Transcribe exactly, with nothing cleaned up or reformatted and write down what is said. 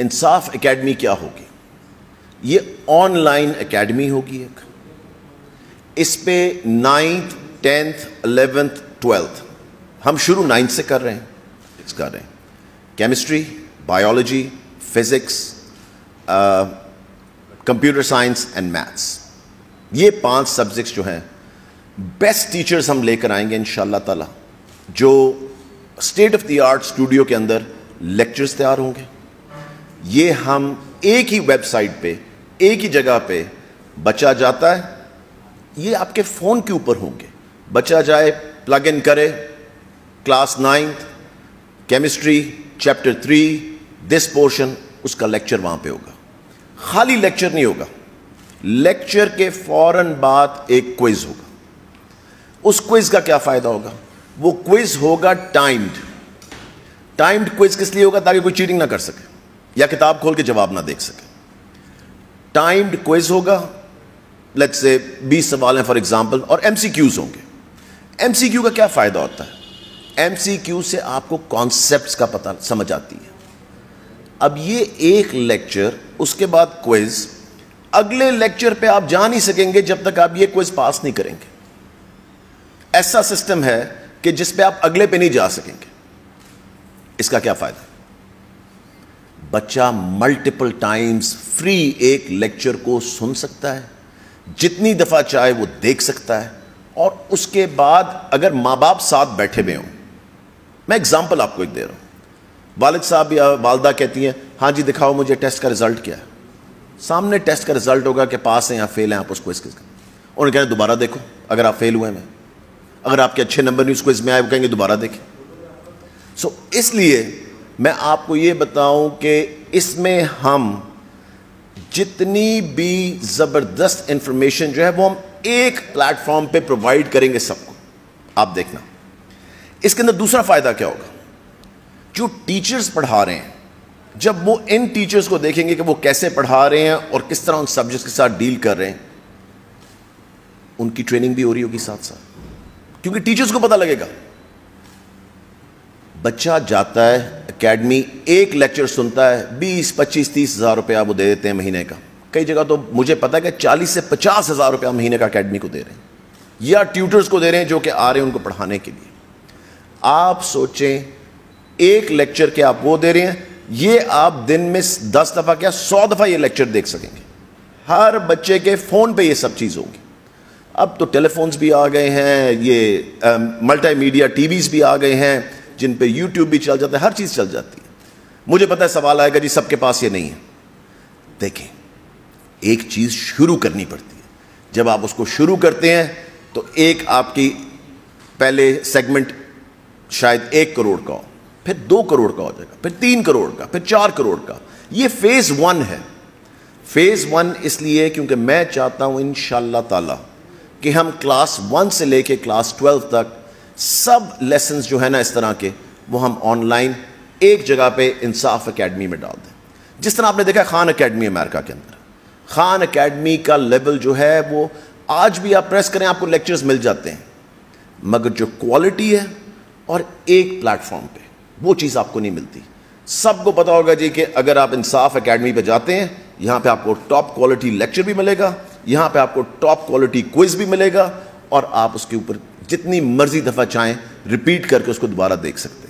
इंसाफ academy क्या होगी? ये ऑनलाइन एकेडमी होगी एक। इस पे नाइन्थ टेंथ अलेवेंथ ट्वेल्थ, हम शुरू नाइन्थ से कर रहे हैं, इस कर रहे हैं chemistry, biology, physics, computer science and maths, ये पांच सब्जेक्ट्स जो हैं बेस्ट टीचर्स हम लेकर आएंगे इंशाल्लाह ताला, जो state of the art studio के अंदर लेक्चर्स तैयार होंगे। ये हम एक ही वेबसाइट पे, एक ही जगह पे बचा जाता है, ये आपके फ़ोन के ऊपर होंगे, बचा जाए प्लग इन करे class ninth chemistry chapter three this portion, उसका लेक्चर वहाँ पे होगा। खाली लेक्चर नहीं होगा, लेक्चर के फौरन बाद एक क्विज़ होगा। उस क्विज़ का क्या फ़ायदा होगा? वो क्विज़ होगा टाइम्ड। टाइम्ड क्विज़ किस लिए होगा? ताकि कोई चीटिंग ना कर सके या किताब खोल के जवाब ना देख सके। टाइम्ड क्विज होगा, लेट्स से बीस सवाल हैं फॉर एग्जांपल, और एमसीक्यूज होंगे। एमसीक्यू का क्या फ़ायदा होता है? एमसीक्यू से आपको कॉन्सेप्ट्स का पता समझ आती है। अब ये एक लेक्चर, उसके बाद क्विज, अगले लेक्चर पे आप जा नहीं सकेंगे जब तक आप ये क्विज पास नहीं करेंगे। ऐसा सिस्टम है कि जिस पे आप अगले पे नहीं जा सकेंगे। इसका क्या फ़ायदा? बच्चा मल्टीपल टाइम्स फ्री एक लेक्चर को सुन सकता है, जितनी दफ़ा चाहे वो देख सकता है। और उसके बाद अगर माँ बाप साथ बैठे हुए हों, मैं एग्जांपल आपको एक दे रहा हूँ, वालिद साहब या वालदा कहती हैं हाँ जी दिखाओ मुझे टेस्ट का रिज़ल्ट क्या है, सामने टेस्ट का रिज़ल्ट होगा कि पास हैं या फेल हैं, आप उसको इसके उन्हें कहें दोबारा देखो, अगर आप फेल हुए हैं, अगर आपके अच्छे नंबर नहीं उसको इसमें आए, वो कहेंगे दोबारा देखें। सो इसलिए मैं आपको ये बताऊं कि इसमें हम जितनी भी ज़बरदस्त इंफॉर्मेशन जो है वो हम एक प्लेटफॉर्म पे प्रोवाइड करेंगे सबको, आप देखना। इसके अंदर दूसरा फ़ायदा क्या होगा? जो टीचर्स पढ़ा रहे हैं, जब वो इन टीचर्स को देखेंगे कि वो कैसे पढ़ा रहे हैं और किस तरह उन सब्जेक्ट्स के साथ डील कर रहे हैं, उनकी ट्रेनिंग भी हो रही होगी साथ साथ, क्योंकि टीचर्स को पता लगेगा। बच्चा जाता है एकेडमी, एक लेक्चर सुनता है, बीस पच्चीस तीस हज़ार रुपया वो दे देते हैं महीने का, कई जगह तो मुझे पता है कि चालीस से पचास हज़ार रुपया महीने का एकेडमी को दे रहे हैं, या ट्यूटर्स को दे रहे हैं जो कि आ रहे हैं उनको पढ़ाने के लिए। आप सोचें एक लेक्चर के आप वो दे रहे हैं, ये आप दिन में दस दफ़ा क्या सौ दफ़ा ये लेक्चर देख सकेंगे। हर बच्चे के फ़ोन पर ये सब चीज़ होगी। अब तो टेलीफोन्स भी आ गए हैं, ये मल्टीमीडिया टीवीज़ भी आ गए हैं जिन पे यूट्यूब भी चल जाता है, हर चीज़ चल जाती है। मुझे पता है सवाल आएगा जी सबके पास ये नहीं है। देखें, एक चीज़ शुरू करनी पड़ती है, जब आप उसको शुरू करते हैं तो एक आपकी पहले सेगमेंट शायद एक करोड़ का हो, फिर दो करोड़ का हो जाएगा, फिर तीन करोड़ का, फिर चार करोड़ का। ये फेज़ वन है। फेज़ वन इसलिए क्योंकि मैं चाहता हूँ इंशाअल्लाह ताला कि हम क्लास वन से लेके क्लास ट्वेल्व तक सब लेसन्स जो है ना इस तरह के, वो हम ऑनलाइन एक जगह पे इंसाफ एकेडमी में डाल दें। जिस तरह आपने देखा खान एकेडमी अमेरिका के अंदर, खान एकेडमी का लेवल जो है वो आज भी आप प्रेस करें आपको लेक्चर्स मिल जाते हैं, मगर जो क्वालिटी है और एक प्लेटफॉर्म पे वो चीज़ आपको नहीं मिलती। सबको पता होगा जी कि अगर आप इंसाफ एकेडमी पे जाते हैं, यहाँ पर आपको टॉप क्वालिटी लेक्चर भी मिलेगा, यहाँ पर आपको टॉप क्वालिटी क्विज़ भी मिलेगा, और आप उसके ऊपर जितनी मर्जी दफ़ा चाहें रिपीट करके उसको दोबारा देख सकते हैं।